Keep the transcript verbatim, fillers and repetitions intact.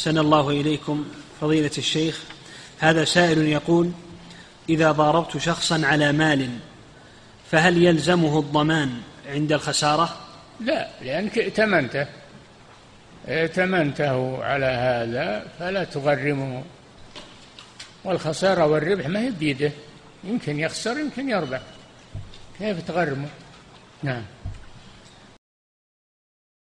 أحسن الله إليكم فضيلة الشيخ. هذا سائل يقول: إذا ضاربت شخصا على مال فهل يلزمه الضمان عند الخسارة؟ لا، لأنك ائتمنته ائتمنته على هذا فلا تغرمه، والخسارة والربح ما هي بيده، يمكن يخسر يمكن يربح، كيف تغرمه؟ نعم.